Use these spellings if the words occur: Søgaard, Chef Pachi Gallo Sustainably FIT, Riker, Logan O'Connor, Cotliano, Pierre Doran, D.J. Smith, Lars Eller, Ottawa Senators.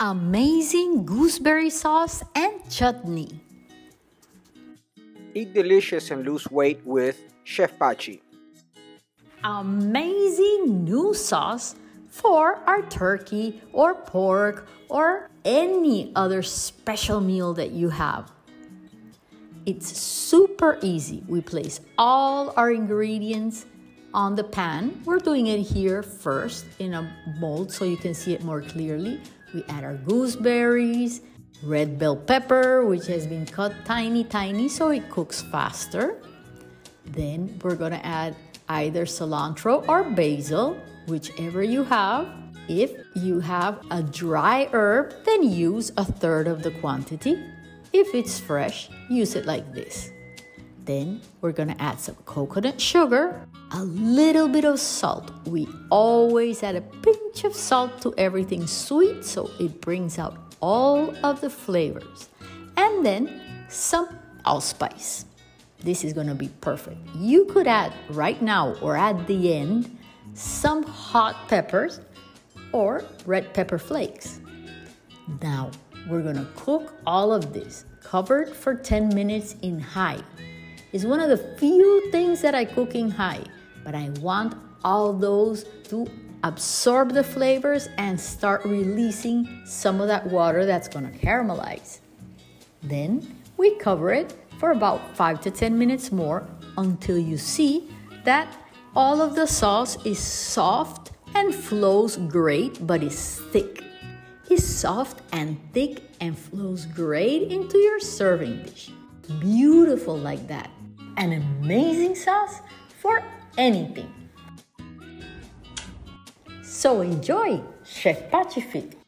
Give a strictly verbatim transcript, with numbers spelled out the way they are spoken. amazing gooseberry sauce and chutney. Eat delicious and lose weight with Chef Pachi. Amazing new sauce for our turkey or pork or any other special meal that you have. It's super easy. We place all our ingredients on the pan. We're doing it here first in a mold so you can see it more clearly. We add our gooseberries, red bell pepper, which has been cut tiny, tiny, so it cooks faster. Then we're gonna add either cilantro or basil, whichever you have. If you have a dry herb, then use a third of the quantity. If it's fresh, use it like this. Then we're gonna add some coconut sugar, a little bit of salt. We always add a pinch of salt to everything sweet, so it brings out all of the flavors. And then some allspice. This is gonna be perfect. You could add right now or at the end some hot peppers or red pepper flakes. Now we're gonna cook all of this, covered for ten minutes in high. It's one of the few things that I cook in high, but I want all those to absorb the flavors and start releasing some of that water that's gonna caramelize. Then we cover it for about five to ten minutes more until you see that all of the sauce is soft and flows great, but is thick. It's soft and thick and flows great into your serving dish. Beautiful like that. An amazing sauce for anything. So enjoy Chef Pachi Fit.